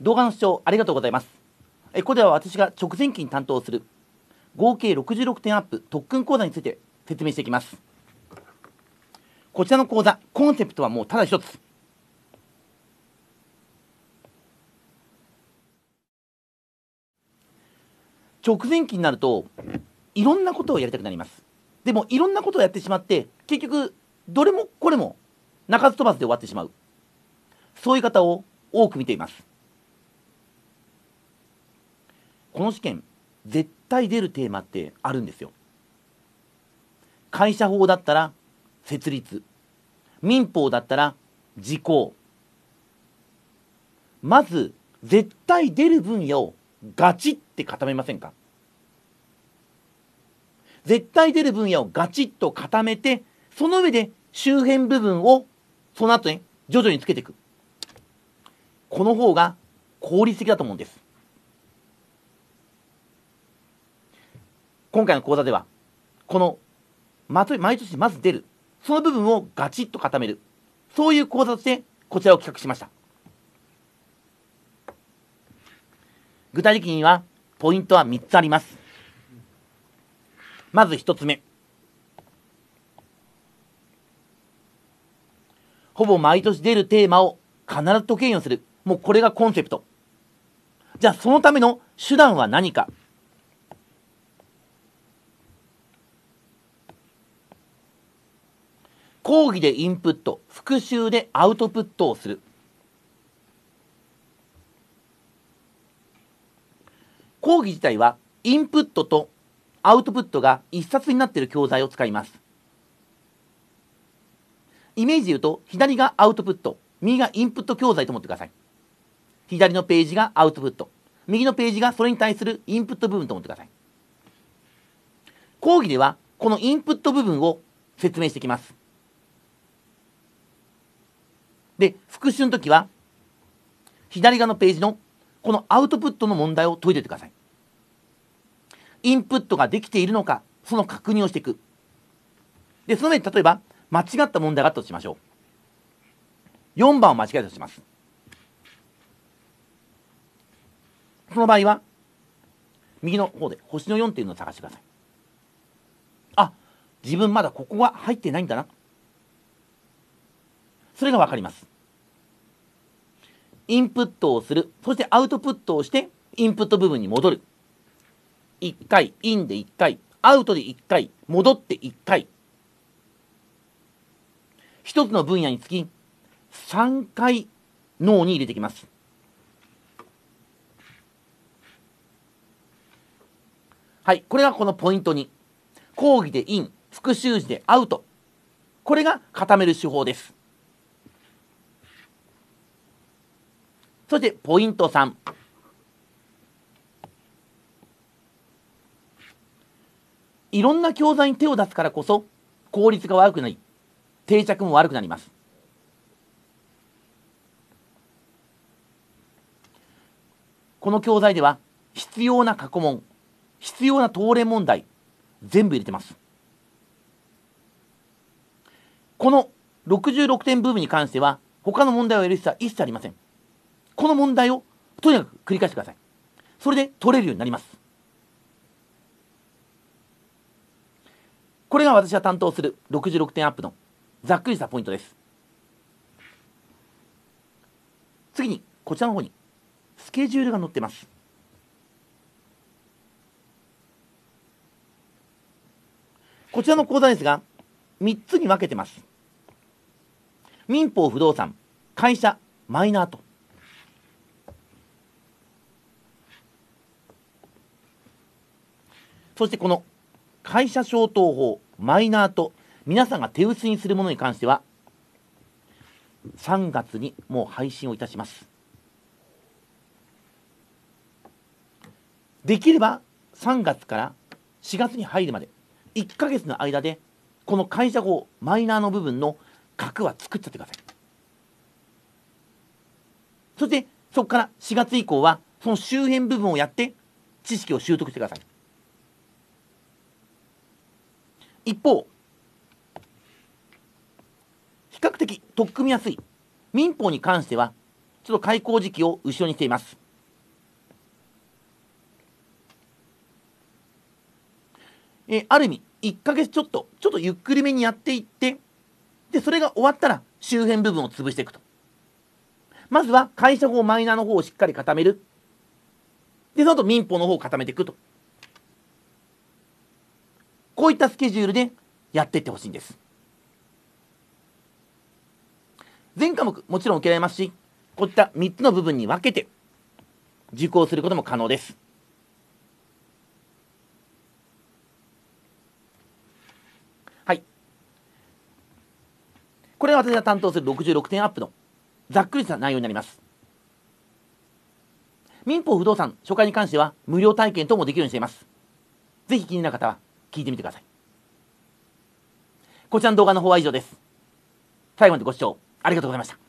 動画の視聴ありがとうございます。ここでは私が直前期に担当する合計66点アップ特訓講座について説明していきます。こちらの講座、コンセプトはもうただ一つ。直前期になるといろんなことをやりたくなります。でもいろんなことをやってしまって結局どれもこれも鳴かず飛ばずで終わってしまう、そういう方を多く見ています。この試験絶対出るテーマってあるんですよ。会社法だったら設立、民法だったら時効。まず絶対出る分野をガチって固めませんか。絶対出る分野をガチッと固めて、その上で周辺部分をその後ね徐々につけていく、この方が効率的だと思うんです。今回の講座ではこの毎年まず出るその部分をガチッと固める、そういう講座としてこちらを企画しました。具体的にはポイントは3つあります。まず1つ目、ほぼ毎年出るテーマを必ず得意にする。もうこれがコンセプト。じゃあそのための手段は何か。講義でインプット、復習でアウトプットをする。講義自体はインプットとアウトプットが一冊になっている教材を使います。イメージで言うと、左がアウトプット、右がインプット教材と思ってください。左のページがアウトプット、右のページがそれに対するインプット部分と思ってください。講義ではこのインプット部分を説明していきます。で、復習の時は左側のページのこのアウトプットの問題を解いておいてください。インプットができているのか、その確認をしていく。で、その上で例えば間違った問題があったとしましょう。4番を間違えたとします。その場合は右の方で星の4というのを探してください。あ、自分まだここが入ってないんだな。それが分かります。インプットをする、そしてアウトプットをしてインプット部分に戻る。1回インで1回アウトで1回戻って1回、一つの分野につき3回脳に入れてきます。はい、これがこのポイント2。講義でイン、復習時でアウト、これが固める手法です。そしてポイント3。いろんな教材に手を出すからこそ効率が悪くなり、定着も悪くなります。この教材では必要な過去問、必要な答練問題、全部入れてます。この66点部分に関しては他の問題をやる必要は一切ありません。この問題をとにかく繰り返してください。それで取れるようになります。これが私が担当する66点アップのざっくりしたポイントです。次にこちらの方にスケジュールが載ってます。こちらの講座ですが3つに分けてます。民法、不動産、会社、マイナーと。そしてこの会社消灯法、マイナーと皆さんが手薄にするものに関しては3月にもう配信をいたします。できれば3月から4月に入るまで1ヶ月の間でこの会社法、マイナーの部分の核は作っちゃってください。そしてそこから4月以降はその周辺部分をやって知識を習得してください。一方、比較的取っ組みやすい民法に関してはちょっと開口時期を後ろにしています。ある意味1ヶ月ちょっとゆっくりめにやっていって、でそれが終わったら周辺部分を潰していくと。まずは会社法マイナーの方をしっかり固める。でその後民法の方を固めていくと。こういったスケジュールでやっていってほしいんです。全科目もちろん受けられますし、こういった3つの部分に分けて受講することも可能です。これは私が担当する66点アップのざっくりした内容になります。民法不動産初回に関しては無料体験等もできるようにしています。ぜひ気になる方は聞いてみてください。こちらの動画の方は以上です。最後までご視聴ありがとうございました。